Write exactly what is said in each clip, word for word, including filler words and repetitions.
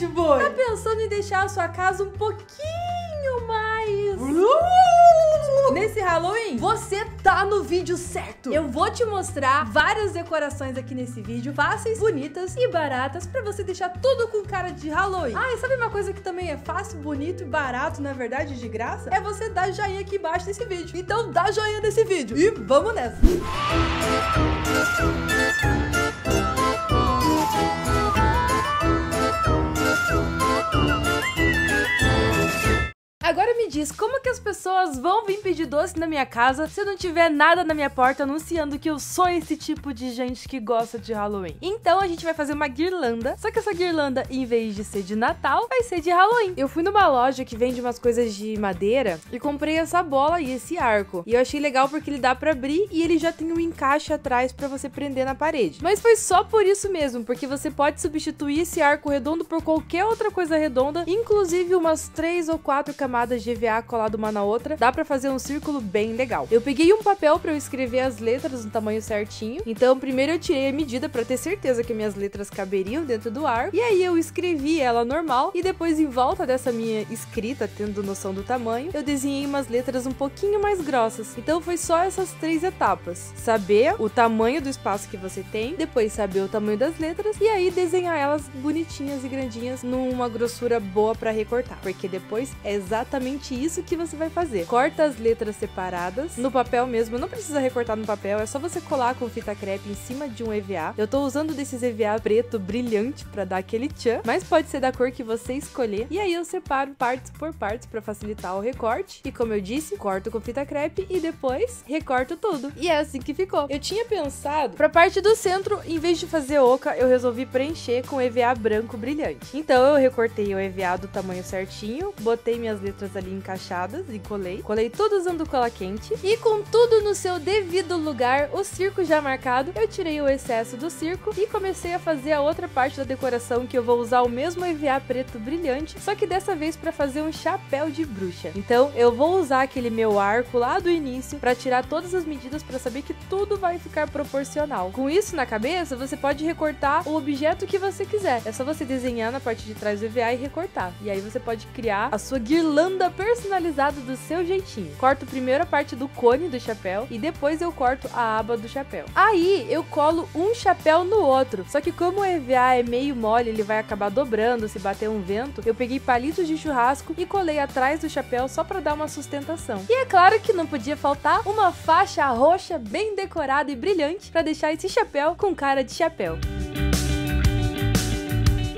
de boi? Tá pensando em deixar a sua casa um pouquinho mais... Uh! Nesse Halloween, você tá no vídeo certo. Eu vou te mostrar várias decorações aqui nesse vídeo, fáceis, bonitas e baratas, pra você deixar tudo com cara de Halloween. Ah, e sabe uma coisa que também é fácil, bonito e barato, na verdade, de graça? É você dar joinha aqui embaixo nesse vídeo. Então dá joinha nesse vídeo e vamos nessa! Agora me diz, como que as pessoas vão vir pedir doce na minha casa se eu não tiver nada na minha porta anunciando que eu sou esse tipo de gente que gosta de Halloween? Então a gente vai fazer uma guirlanda, só que essa guirlanda, em vez de ser de Natal, vai ser de Halloween. Eu fui numa loja que vende umas coisas de madeira e comprei essa bola e esse arco. E eu achei legal porque ele dá pra abrir e ele já tem um encaixe atrás pra você prender na parede. Mas foi só por isso mesmo, porque você pode substituir esse arco redondo por qualquer outra coisa redonda, inclusive umas três ou quatro camadas G V A colado uma na outra, dá pra fazer um círculo bem legal. Eu peguei um papel pra eu escrever as letras no tamanho certinho, então primeiro eu tirei a medida pra ter certeza que minhas letras caberiam dentro do arco, e aí eu escrevi ela normal, e depois em volta dessa minha escrita, tendo noção do tamanho, eu desenhei umas letras um pouquinho mais grossas. Então foi só essas três etapas: saber o tamanho do espaço que você tem, depois saber o tamanho das letras, e aí desenhar elas bonitinhas e grandinhas numa grossura boa pra recortar, porque depois é exatamente exatamente isso que você vai fazer. Corta as letras separadas no papel mesmo, não precisa recortar no papel, é só você colar com fita crepe em cima de um E V A. Eu tô usando desses E V A preto brilhante pra dar aquele tchan, mas pode ser da cor que você escolher. E aí eu separo partes por partes pra facilitar o recorte, e como eu disse, corto com fita crepe e depois recorto tudo. E é assim que ficou. Eu tinha pensado, pra parte do centro, em vez de fazer oca, eu resolvi preencher com E V A branco brilhante. Então eu recortei o E V A do tamanho certinho, botei minhas letras ali encaixadas e colei. Colei tudo usando cola quente e com tudo no seu devido lugar, o circo já marcado, eu tirei o excesso do circo e comecei a fazer a outra parte da decoração, que eu vou usar o mesmo E V A preto brilhante, só que dessa vez para fazer um chapéu de bruxa. Então eu vou usar aquele meu arco lá do início para tirar todas as medidas para saber que tudo vai ficar proporcional. Com isso na cabeça, você pode recortar o objeto que você quiser. É só você desenhar na parte de trás do E V A e recortar. E aí você pode criar a sua guirlanda personalizado do seu jeitinho. Corto primeiro a parte do cone do chapéu e depois eu corto a aba do chapéu. Aí eu colo um chapéu no outro, só que como o E V A é meio mole, ele vai acabar dobrando se bater um vento, eu peguei palitos de churrasco e colei atrás do chapéu só pra dar uma sustentação. E é claro que não podia faltar uma faixa roxa bem decorada e brilhante pra deixar esse chapéu com cara de chapéu.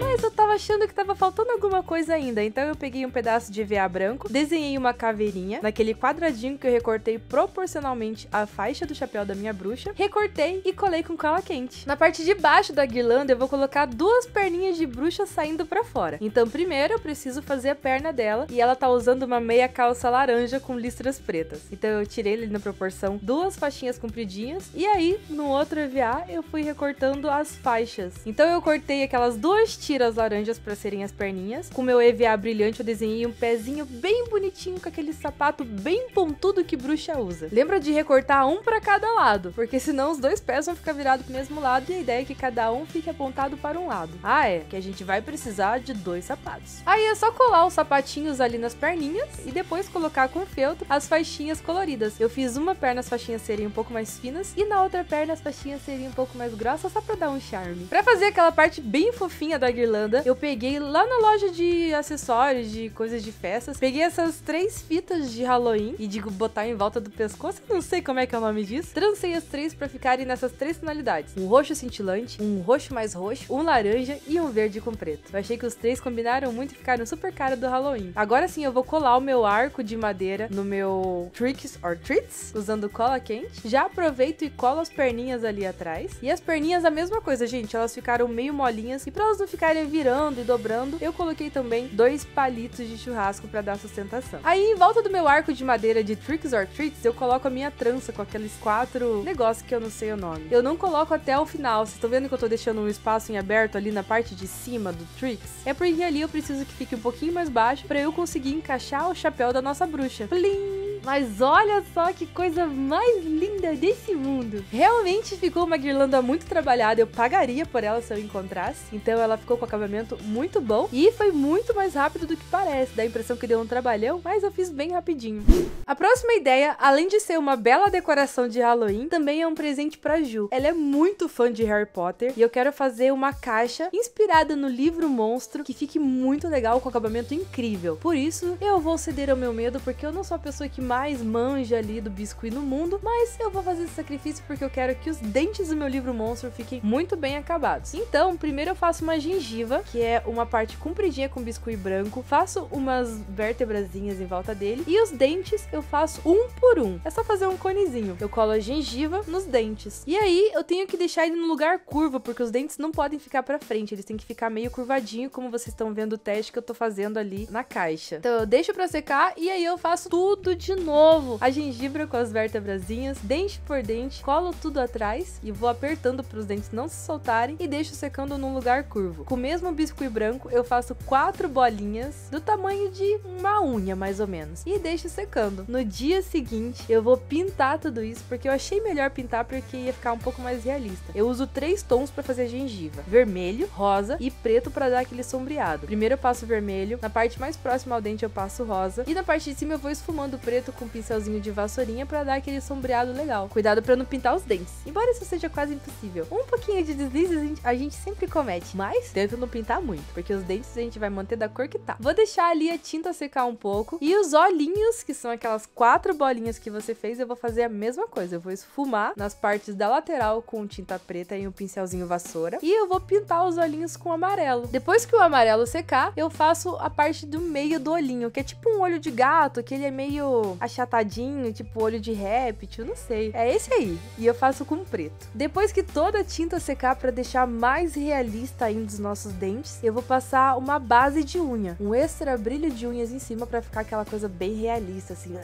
Mas eu tava achando que tava faltando alguma coisa ainda, então eu peguei um pedaço de E V A branco, desenhei uma caveirinha naquele quadradinho que eu recortei proporcionalmente à faixa do chapéu da minha bruxa, recortei e colei com cola quente. Na parte de baixo da guirlanda eu vou colocar duas perninhas de bruxa saindo pra fora. Então primeiro eu preciso fazer a perna dela, e ela tá usando uma meia calça laranja com listras pretas. Então eu tirei ele na proporção duas faixinhas compridinhas, e aí no outro E V A eu fui recortando as faixas. Então eu cortei aquelas duas tiras as laranjas para serem as perninhas. Com meu E V A brilhante eu desenhei um pezinho bem bonitinho com aquele sapato bem pontudo que bruxa usa. Lembra de recortar um para cada lado, porque senão os dois pés vão ficar virados pro mesmo lado, e a ideia é que cada um fique apontado para um lado. Ah é, que a gente vai precisar de dois sapatos. Aí é só colar os sapatinhos ali nas perninhas e depois colocar com feltro as faixinhas coloridas. Eu fiz uma perna as faixinhas serem um pouco mais finas e na outra perna as faixinhas serem um pouco mais grossas, só para dar um charme. Para fazer aquela parte bem fofinha da guirlanda, eu peguei lá na loja de acessórios, de coisas de festas, peguei essas três fitas de Halloween e digo botar em volta do pescoço, não sei como é que é o nome disso, trancei as três pra ficarem nessas três tonalidades: um roxo cintilante, um roxo mais roxo, um laranja e um verde com preto. Eu achei que os três combinaram muito e ficaram super cara do Halloween. Agora sim eu vou colar o meu arco de madeira no meu Tricks or Treats, usando cola quente. Já aproveito e colo as perninhas ali atrás, e as perninhas a mesma coisa, gente, elas ficaram meio molinhas, e pra elas não ficarem virando e dobrando, eu coloquei também dois palitos de churrasco pra dar sustentação. Aí, em volta do meu arco de madeira de Tricks or Treats, eu coloco a minha trança com aqueles quatro negócios que eu não sei o nome. Eu não coloco até o final, vocês estão vendo que eu tô deixando um espaço em aberto ali na parte de cima do Tricks? É porque ali eu preciso que fique um pouquinho mais baixo pra eu conseguir encaixar o chapéu da nossa bruxa. Plim! Mas olha só que coisa mais linda desse mundo. Realmente ficou uma guirlanda muito trabalhada. Eu pagaria por ela se eu encontrasse. Então ela ficou com acabamento muito bom. E foi muito mais rápido do que parece. Dá a impressão que deu um trabalhão, mas eu fiz bem rapidinho. A próxima ideia, além de ser uma bela decoração de Halloween, também é um presente pra Ju. Ela é muito fã de Harry Potter. E eu quero fazer uma caixa inspirada no livro Monstro, que fique muito legal, com acabamento incrível. Por isso, eu vou ceder ao meu medo, porque eu não sou a pessoa que mais manja ali do biscuit no mundo, mas eu vou fazer esse sacrifício porque eu quero que os dentes do meu livro Monstro fiquem muito bem acabados. Então, primeiro eu faço uma gengiva, que é uma parte compridinha com biscuit branco, faço umas vertebrazinhas em volta dele, e os dentes eu faço um por um. É só fazer um conezinho. Eu colo a gengiva nos dentes. E aí, eu tenho que deixar ele no lugar curvo, porque os dentes não podem ficar pra frente, eles têm que ficar meio curvadinho, como vocês estão vendo o teste que eu tô fazendo ali na caixa. Então, eu deixo pra secar e aí eu faço tudo de novo. A gengiva com as vertebrazinhas, dente por dente, colo tudo atrás e vou apertando pros dentes não se soltarem e deixo secando num lugar curvo. Com o mesmo biscuit branco, eu faço quatro bolinhas do tamanho de uma unha, mais ou menos, e deixo secando. No dia seguinte, eu vou pintar tudo isso, porque eu achei melhor pintar porque ia ficar um pouco mais realista. Eu uso três tons pra fazer a gengiva: vermelho, rosa e preto pra dar aquele sombreado. Primeiro eu passo vermelho, na parte mais próxima ao dente eu passo rosa e na parte de cima eu vou esfumando preto com um pincelzinho de vassourinha pra dar aquele sombreado legal. Cuidado pra não pintar os dentes, embora isso seja quase impossível. Um pouquinho de deslize a gente sempre comete, mas tento não pintar muito, porque os dentes a gente vai manter da cor que tá. Vou deixar ali a tinta secar um pouco e os olhinhos, que são aquelas quatro bolinhas que você fez, eu vou fazer a mesma coisa. Eu vou esfumar nas partes da lateral com tinta preta e um pincelzinho vassoura e eu vou pintar os olhinhos com amarelo. Depois que o amarelo secar, eu faço a parte do meio do olhinho, que é tipo um olho de gato, que ele é meio achatadinho, tipo olho de réptil, não sei. É esse aí. E eu faço com preto. Depois que toda a tinta secar, pra deixar mais realista ainda os nossos dentes, eu vou passar uma base de unha, um extra brilho de unhas em cima pra ficar aquela coisa bem realista, assim.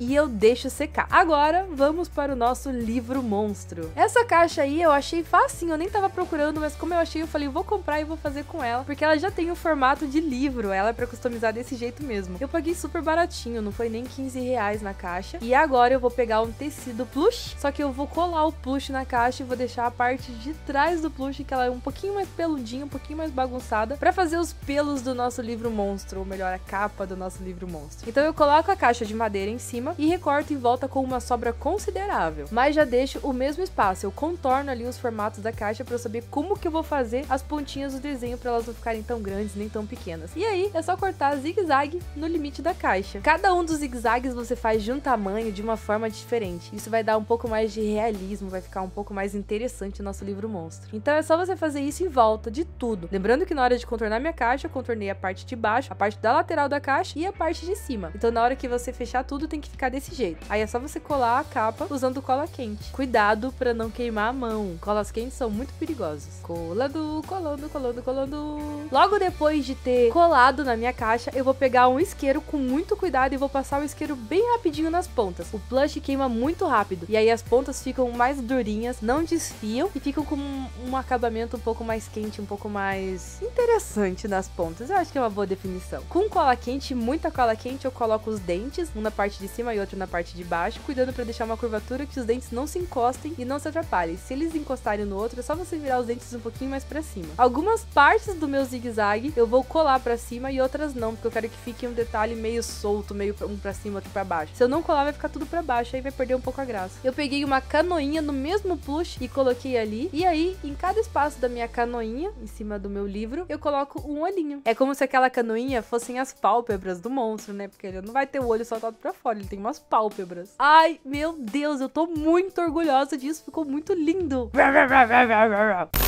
E eu deixo secar. Agora, vamos para o nosso livro monstro. Essa caixa aí eu achei facinho, eu nem tava procurando, mas como eu achei, eu falei, vou comprar e vou fazer com ela, porque ela já tem o formato de livro, ela é pra customizar desse jeito mesmo. Eu paguei super baratinho, não foi nem quinze reais na caixa. E agora eu vou pegar um tecido plush, só que eu vou colar o plush na caixa e vou deixar a parte de trás do plush, que ela é um pouquinho mais peludinha, um pouquinho mais bagunçada, pra fazer os pelos do nosso livro monstro, ou melhor, a capa do nosso livro monstro. Então eu coloco a caixa de madeira em cima e recorto em volta com uma sobra considerável, mas já deixo o mesmo espaço, eu contorno ali os formatos da caixa pra eu saber como que eu vou fazer as pontinhas do desenho pra elas não ficarem tão grandes nem tão pequenas. E aí é só cortar zigue-zague no limite da caixa. Cada um dos zigue-zagues você faz de um tamanho, de uma forma diferente. Isso vai dar um pouco mais de realismo, vai ficar um pouco mais interessante o nosso livro monstro. Então é só você fazer isso em volta de tudo. Lembrando que na hora de contornar minha caixa, eu contornei a parte de baixo, a parte da lateral da caixa e a parte de cima. Então na hora que você fechar tudo tem que ficar desse jeito. Aí é só você colar a capa usando cola quente. Cuidado pra não queimar a mão. Colas quentes são muito perigosas. Colando, colando, colando, colando. Logo depois de ter colado na minha caixa, eu vou pegar um isqueiro com muito cuidado e vou passar o isqueiro bem rapidinho nas pontas. O plush queima muito rápido e aí as pontas ficam mais durinhas, não desfiam e ficam com um, um acabamento um pouco mais quente, um pouco mais interessante nas pontas. Eu acho que é uma boa definição. Com cola quente, muita cola quente, eu coloco os dentes, um na parte de cima e outro na parte de baixo, cuidando pra deixar uma curvatura que os dentes não se encostem e não se atrapalhem. Se eles encostarem no outro, é só você virar os dentes um pouquinho mais pra cima. Algumas partes do meu zigue-zague eu vou colar pra cima e outras não, porque eu quero que fique um detalhe meio solto, meio um pra cima, outro pra baixo. Se eu não colar, vai ficar tudo pra baixo, aí vai perder um pouco a graça. Eu peguei uma canoinha no mesmo plush e coloquei ali, e aí, em cada espaço da minha canoinha, em cima do meu livro, eu coloco um olhinho. É como se aquela canoinha fossem as pálpebras do monstro, né? Porque ele não vai ter o olho soltado pra fora, ele tem umas pálpebras. Ai, meu Deus, eu tô muito orgulhosa disso, ficou muito lindo.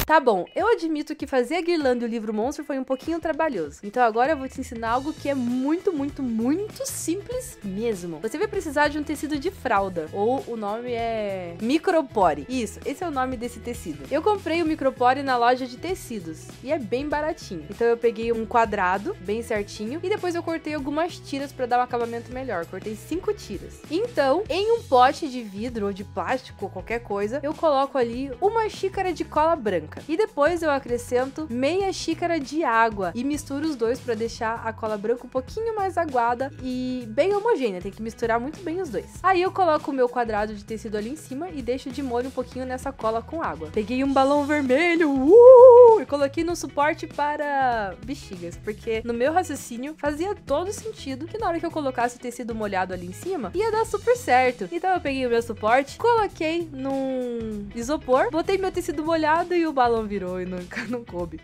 Tá bom, eu admito que fazer a guirlanda e o livro monstro foi um pouquinho trabalhoso. Então agora eu vou te ensinar algo que é muito, muito, muito simples mesmo. Você vai precisar de um tecido de fralda, ou o nome é micropore. Isso, esse é o nome desse tecido. Eu comprei o micropore na loja de tecidos, e é bem baratinho. Então eu peguei um quadrado, bem certinho, e depois eu cortei algumas tiras pra dar um acabamento melhor. Cortei cinco tiras. Então, em um pote de vidro, ou de plástico, ou qualquer coisa, eu coloco ali uma xícara de cola branca. E depois eu acrescento meia xícara de água e misturo os dois pra deixar a cola branca um pouquinho mais aguada e bem homogênea homogênea, tem que misturar muito bem os dois. Aí eu coloco o meu quadrado de tecido ali em cima e deixo de molho um pouquinho nessa cola com água. Peguei um balão vermelho, uh, e coloquei no suporte para bexigas, porque no meu raciocínio fazia todo sentido que na hora que eu colocasse o tecido molhado ali em cima, ia dar super certo. Então eu peguei o meu suporte, coloquei num isopor, botei meu tecido molhado e o balão virou e nunca não coube.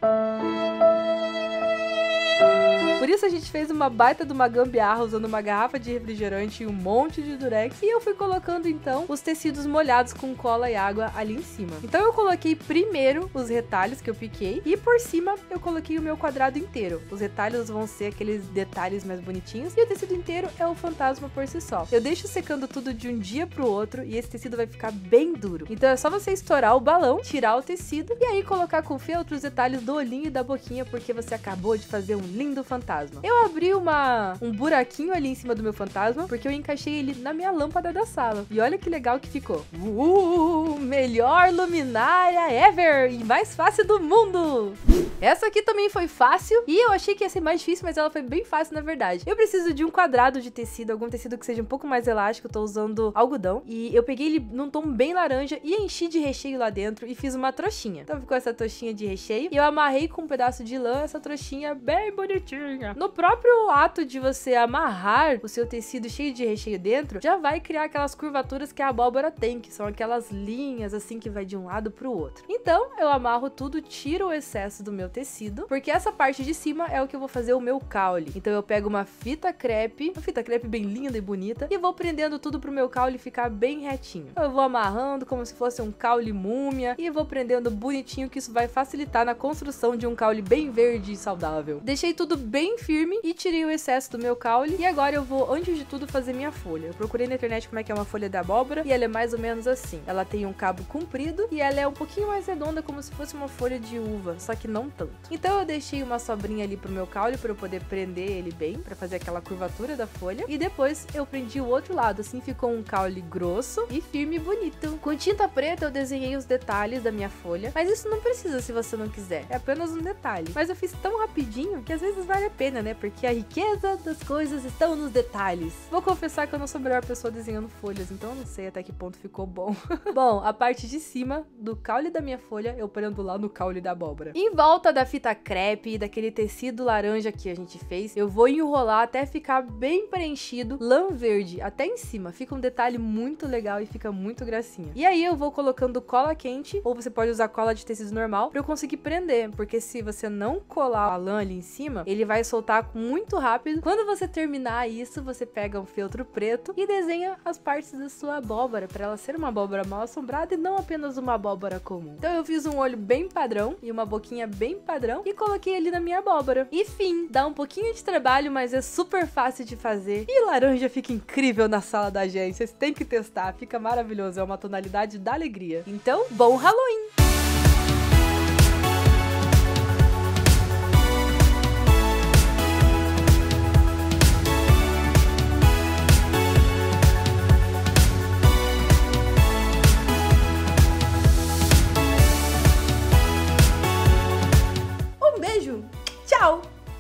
Por isso a gente fez uma baita de uma gambiarra usando uma garrafa de refrigerante e um monte de durex. E eu fui colocando então os tecidos molhados com cola e água ali em cima. Então eu coloquei primeiro os retalhos que eu piquei e por cima eu coloquei o meu quadrado inteiro. Os retalhos vão ser aqueles detalhes mais bonitinhos e o tecido inteiro é o fantasma por si só. Eu deixo secando tudo de um dia pro outro e esse tecido vai ficar bem duro. Então é só você estourar o balão, tirar o tecido e aí colocar com feltro os detalhes do olhinho e da boquinha porque você acabou de fazer um lindo fantasma. Eu abri uma, um buraquinho ali em cima do meu fantasma, porque eu encaixei ele na minha lâmpada da sala. E olha que legal que ficou. Uh, melhor luminária ever e mais fácil do mundo! Essa aqui também foi fácil e eu achei que ia ser mais difícil, mas ela foi bem fácil na verdade. Eu preciso de um quadrado de tecido, algum tecido que seja um pouco mais elástico, eu tô usando algodão. E eu peguei ele num tom bem laranja e enchi de recheio lá dentro e fiz uma trouxinha. Então ficou essa trouxinha de recheio e eu amarrei com um pedaço de lã essa trouxinha bem bonitinha. No próprio ato de você amarrar o seu tecido cheio de recheio dentro, já vai criar aquelas curvaturas que a abóbora tem, que são aquelas linhas assim que vai de um lado pro outro. Então eu amarro tudo, tiro o excesso do meu tecido, porque essa parte de cima é o que eu vou fazer o meu caule. Então eu pego uma fita crepe, uma fita crepe bem linda e bonita, e vou prendendo tudo pro meu caule ficar bem retinho. Eu vou amarrando como se fosse um caule múmia, e vou prendendo bonitinho, que isso vai facilitar na construção de um caule bem verde e saudável. Deixei tudo bem firme e tirei o excesso do meu caule. E agora eu vou, antes de tudo, fazer minha folha. Eu procurei na internet como é que é uma folha da abóbora e ela é mais ou menos assim. Ela tem um cabo comprido e ela é um pouquinho mais redonda, como se fosse uma folha de uva, só que não tanto. Então eu deixei uma sobrinha ali pro meu caule para eu poder prender ele bem, para fazer aquela curvatura da folha. E depois eu prendi o outro lado, assim ficou um caule grosso e firme e bonito. Com tinta preta eu desenhei os detalhes da minha folha, mas isso não precisa se você não quiser, é apenas um detalhe. Mas eu fiz tão rapidinho que às vezes vale a pena. Pena, né? Porque a riqueza das coisas estão nos detalhes. Vou confessar que eu não sou a melhor pessoa desenhando folhas, então eu não sei até que ponto ficou bom. Bom, a parte de cima do caule da minha folha eu prendo lá no caule da abóbora. Em volta da fita crepe, daquele tecido laranja que a gente fez, eu vou enrolar até ficar bem preenchido, lã verde até em cima. Fica um detalhe muito legal e fica muito gracinha. E aí eu vou colocando cola quente, ou você pode usar cola de tecido normal, pra eu conseguir prender, porque se você não colar a lã ali em cima, ele vai soltar muito rápido. Quando você terminar isso, você pega um feltro preto e desenha as partes da sua abóbora, para ela ser uma abóbora mal assombrada e não apenas uma abóbora comum. Então eu fiz um olho bem padrão e uma boquinha bem padrão e coloquei ele na minha abóbora. E fim, dá um pouquinho de trabalho, mas é super fácil de fazer e laranja fica incrível na sala da agência. Vocês têm que testar, fica maravilhoso, é uma tonalidade da alegria. Então, bom Halloween!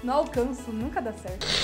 Não alcanço, nunca dá certo.